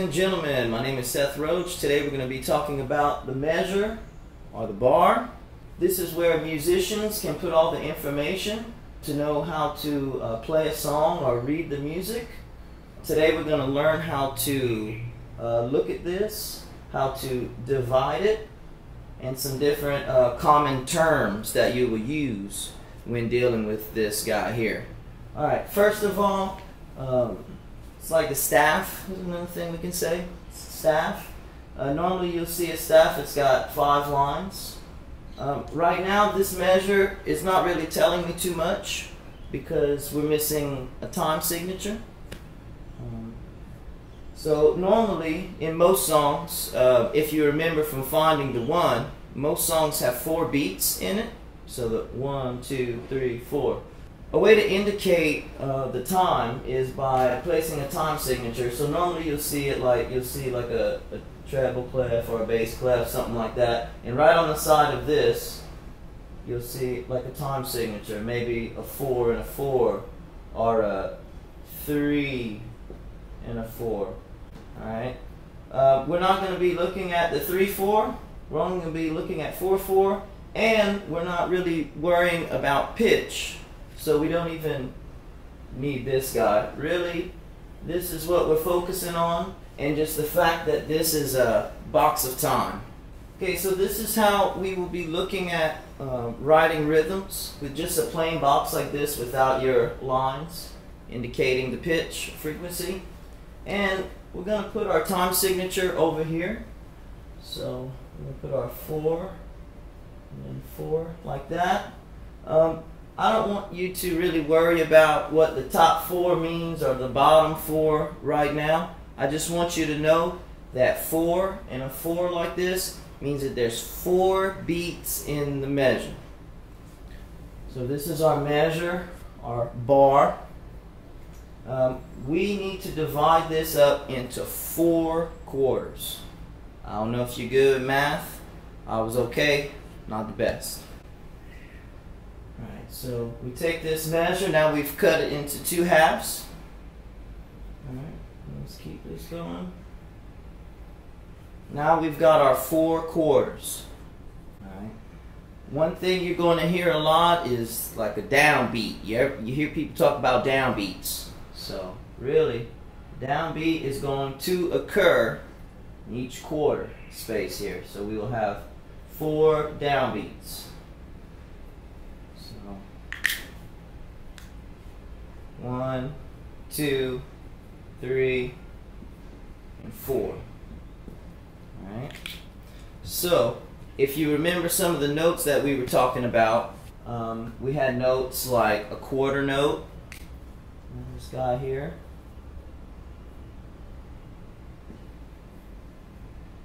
and gentlemen, my name is Seth Roach. Today we're going to be talking about the measure, or the bar. This is where musicians can put all the information to know how to play a song or read the music. Today we're going to learn how to look at this, how to divide it, and some different common terms that you will use when dealing with this guy here. Alright, first of all, it's like a staff. Is another thing we can say. Staff. Normally you'll see a staff. It's got 5 lines. Right now this measure is not really telling me too much because we're missing a time signature. So normally in most songs, if you remember from Finding the One, most songs have 4 beats in it. So the 1, 2, 3, 4. A way to indicate the time is by placing a time signature. So normally you'll see like a treble clef or a bass clef, something like that. And right on the side of this, you'll see like a time signature, maybe a 4 and a 4, or a 3 and a 4. All right. We're not going to be looking at the 3/4. We're only going to be looking at 4/4, and we're not really worrying about pitch. So we don't even need this guy. Really, this is what we're focusing on, and just the fact that this is a box of time. Okay, so this is how we will be looking at writing rhythms, with just a plain box like this without your lines indicating the pitch, frequency. And we're going to put our time signature over here. So we're going to put our 4 and then 4 like that. I don't want you to really worry about what the top 4 means or the bottom 4 right now. I just want you to know that 4 and a 4 like this means that there's 4 beats in the measure. So this is our measure, our bar. We need to divide this up into 4 quarters. I don't know if you're good at math. I was okay, not the best. Alright, so we take this measure, now we've cut it into 2 halves. Alright, let's keep this going. Now we've got our 4 quarters. Alright. One thing you're going to hear a lot is like a downbeat. You hear people talk about downbeats. So really, downbeat is going to occur in each quarter space here. So we will have 4 downbeats. 1, 2, 3, and 4. Alright. So, if you remember some of the notes that we were talking about, we had notes like a quarter note. This guy here.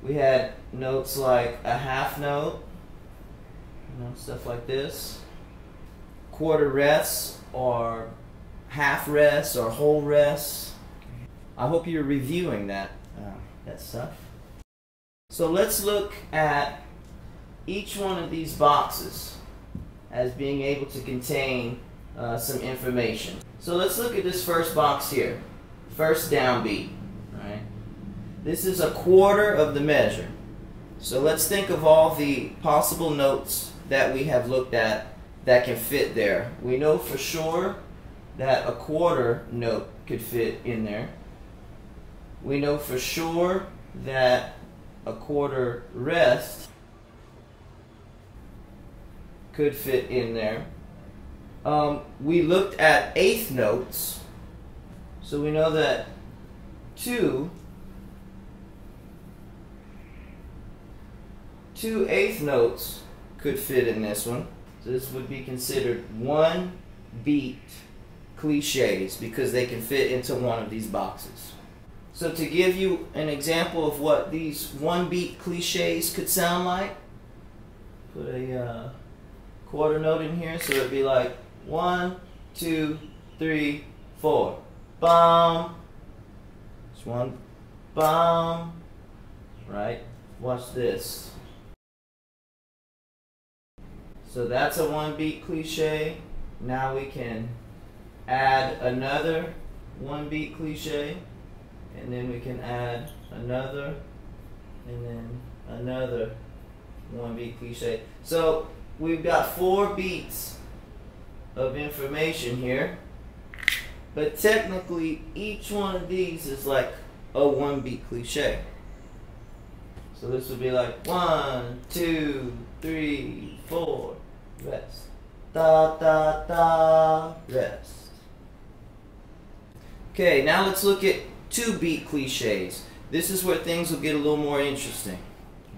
We had notes like a half note, you know, stuff like this. Quarter rests or half rests or whole rests. I hope you're reviewing that stuff. So let's look at each one of these boxes as being able to contain some information. So let's look at this first box here, first downbeat. Right? This is a quarter of the measure. So let's think of all the possible notes that we have looked at that can fit there. We know for sure that a quarter note could fit in there. We know for sure that a quarter rest could fit in there. We looked at eighth notes, so we know that 2 eighth notes could fit in this one. So this would be considered 1 beat cliches because they can fit into one of these boxes. So to give you an example of what these 1 beat cliches could sound like, put a quarter note in here, so it'd be like 1, 2, 3, 4. Bum. It's 1 bum. Right? Watch this. So that's a 1 beat cliche. Now we can add another 1 beat cliche. and then we can add another, and then another one beat cliche. So we've got 4 beats of information here, but technically each one of these is like a 1 beat cliche. So this would be like 1, 2, 3, 4, rest, da da da, rest. Okay, now let's look at 2 beat cliches. This is where things will get a little more interesting.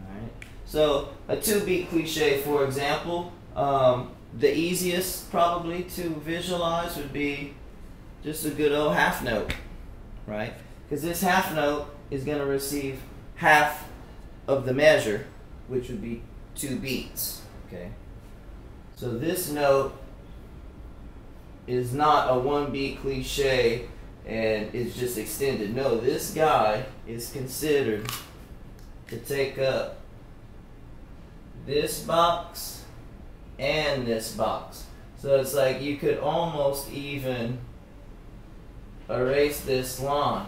Alright. So a 2 beat cliche, for example, the easiest probably to visualize would be just a good old half note, right? Because this half note is going to receive half of the measure, which would be 2 beats. Okay. So this note is not a 1 beat cliche and it's just extended. No, this guy is considered to take up this box and this box. So it's like you could almost even erase this line.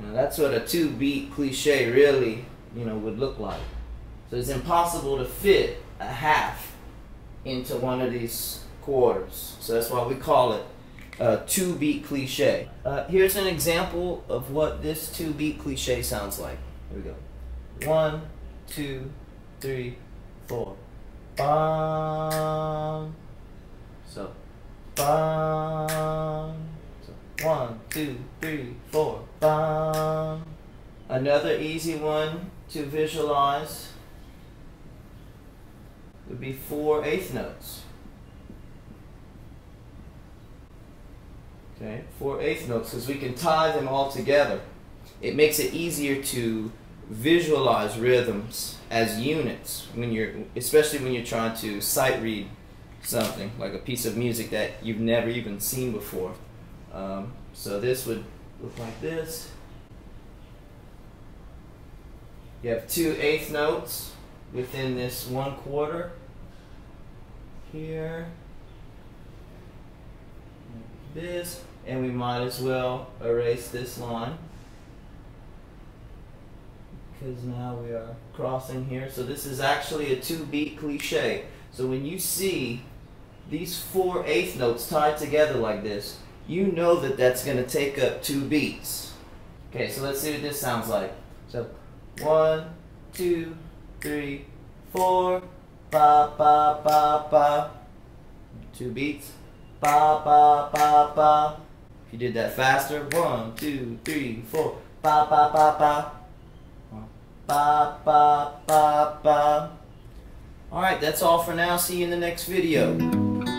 Now that's what a 2-beat cliche really, you know, would look like. So it's impossible to fit a half into one of these quarters. So that's why we call it a 2-beat cliche. Here's an example of what this 2-beat cliche sounds like. Here we go. 1, 2, 3, 4. Bum. So. Bum. So. 1, 2, 3, 4. Bum. Another easy one to visualize would be 4 eighth notes. Okay, 4 eighth notes, because we can tie them all together. It makes it easier to visualize rhythms as units when you're, especially when you're trying to sight read something like a piece of music that you've never even seen before. So this would look like this. You have 2 eighth notes within this 1 quarter here. This, and we might as well erase this line because now we are crossing here. So this is actually a 2-beat cliche. So when you see these 4 eighth notes tied together like this, you know that that's going to take up 2 beats. Okay, so let's see what this sounds like. So 1, 2, 3, 4, ba ba ba ba, 2 beats. Ba ba ba ba. If you did that faster, 1, 2, 3, 4. Ba ba ba ba. Ba ba ba ba. All right, that's all for now. See you in the next video.